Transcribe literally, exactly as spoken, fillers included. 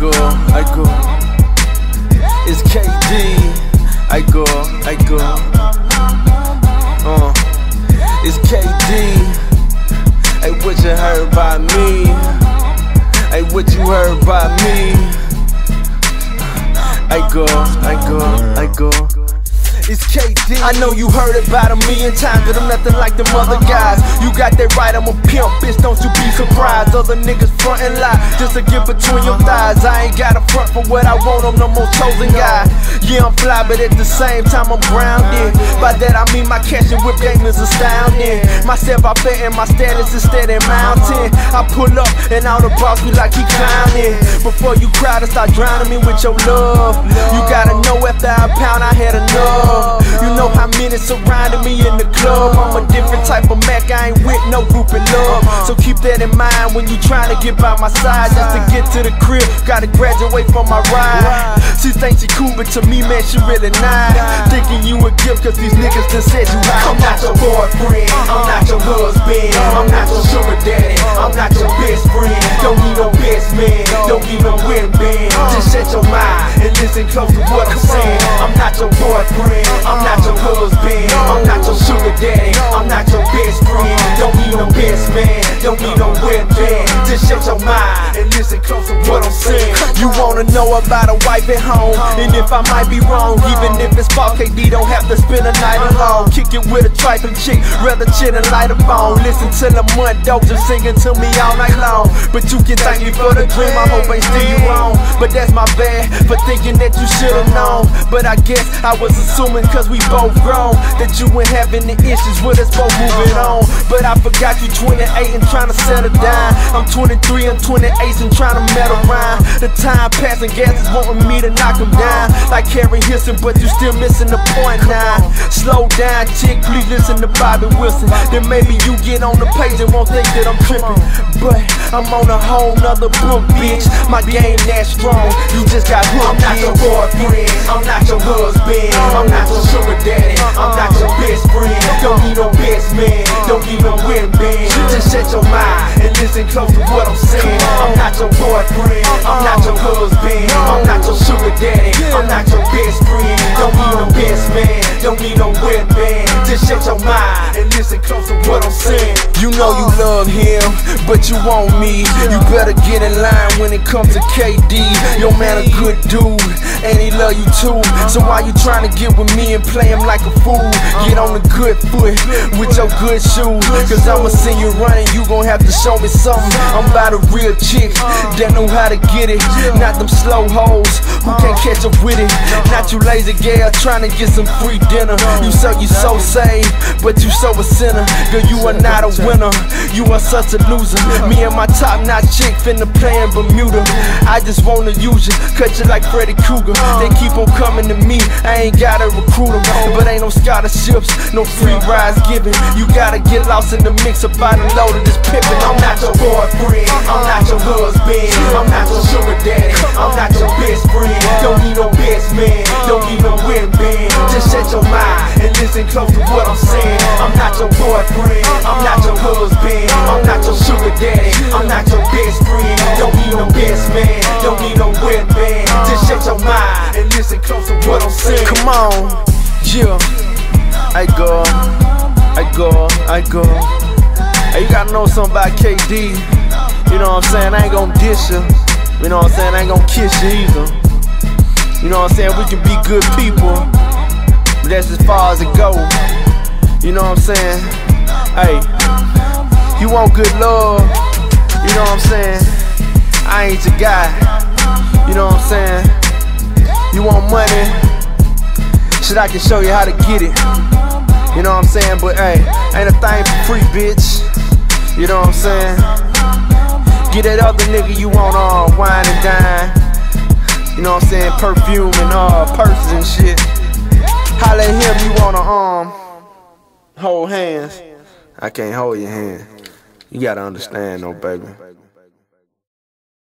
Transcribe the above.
go, I go. It's K D, I go, I go. Uh, it's K D. Hey, what you heard about me? Hey, what you heard about me? I go, I go, I go. It's K D. I know you heard about a million times, but I'm nothing like them other guys. You got that right, I'm a pimp, bitch, don't you be surprised. Other niggas frontin' lie, just to get between your thighs. I ain't got a front for what I want, I'm no more chosen guy. Yeah, I'm fly, but at the same time I'm grounded. By that I mean my cash and whip game is astounding. Myself I bet and my status is steady mountain. I pull up and all the boss be like he clowning. Before you cry to start drowning me with your love. You gotta know after I pound I had enough. You know how many surrounded me in the club. I'm a different type of Mac, I ain't with no group in love. So keep that in mind when you tryna get by my side. Just to get to the crib, gotta graduate from my ride. She thinks she cool, but to me, man, she really nice. Thinking you a gift, cause these niggas done said you right. I'm not your boyfriend, I'm not your husband, I'm not your sugar daddy, I'm not your best friend. Don't need no best man, don't need no win band. Just shut your mind and listen close to what I'm saying. I'm not your boyfriend, I'm not your husband, I'm not your sugar daddy, I'm not your best friend. Don't need no best man, don't need no wet man. Just shut your mind and listen close to what I'm saying. You wanna know about a wife at home, and if I might be wrong, even if it's false, K D don't have to spend a night alone. Kick it with a trifling chick, rather chin and light a bone. Listen to the mud dope, just singing to me all night long. But you can thank me for the dream, I hope ain't still you wrong. But that's my bad, for thinking that you should've known. But I guess I was assuming, cause we both grown, that you ain't having the issues with us both moving on. But I forgot you twenty-eight and tryna settle down. I'm twenty-three, I'm twenty-eight and tryna meddle around. The time passing, gas is wanting me to knock him down. Like Harry Hissing, but you still missing the point now. Slow down, chick, please listen to Bobby Wilson. Then maybe you get on the page and won't think that I'm tripping. But I'm on a whole nother book, bitch. My game that strong, you just got hooked. I'm not your boyfriend, I'm not your husband, I'm not I'm not your sugar daddy, I'm not your best friend. Don't need no best man, don't need no win band. Just shut your mind and listen close to what I'm saying. I'm not your boyfriend, I'm not your husband, I'm not your sugar daddy, I'm not your best friend. Don't need no best man, don't need no win band. Just shut your mind and listen close to what I'm saying. You know you love him, but you want me. You better get in line when it comes to K D. Your man a good dude, and he love you too. So why you trying to get with me and play him like a fool? Get on the good foot with your good shoes, cause I'ma see you running, you gon' have to show me something. I'm about a real chick that know how to get it, not them slow hoes who can't catch up with it. Not you lazy gal trying to get some free dinner. You say you so saved, but you so a sinner. Girl, you are not a winner, you are such a loser. Me and my top notch chick finna play in Bermuda. I just wanna use you, cut you like Freddy Krueger. They keep on coming to me, I ain't gotta recruit them, but ain't no scholarships, no free rides given. You gotta get lost in the mix about a load of this pippin'. I'm not your boyfriend, I'm not your husband, I'm not your sugar daddy, I'm not your best friend. Don't need no best man, don't need no win band. Just shut your mind and listen close to what I'm saying. I'm not your boyfriend, I'm not your husband, I'm not your sugar daddy, I'm not your best friend. Don't need no best man, don't need no win band. Just shut your mind and listen close to what I'm saying. Come on. Yeah, I go, I go, I go. Hey, you gotta know something about K D. You know what I'm saying? I ain't gonna diss you. You know what I'm saying? I ain't gonna kiss you either. You know what I'm saying? We can be good people, but that's as far as it goes. You know what I'm saying? Hey, you want good love? You know what I'm saying? I ain't your guy. You know what I'm saying? You want money? Shit, I can show you how to get it. You know what I'm saying? But hey, ain't a thing for free, bitch. You know what I'm saying? Get that other nigga you want, all uh, wine and dine. You know what I'm saying? Perfume and uh, purses and shit. Holla at him, you wanna um hold hands. I can't hold your hand. You gotta understand though, baby.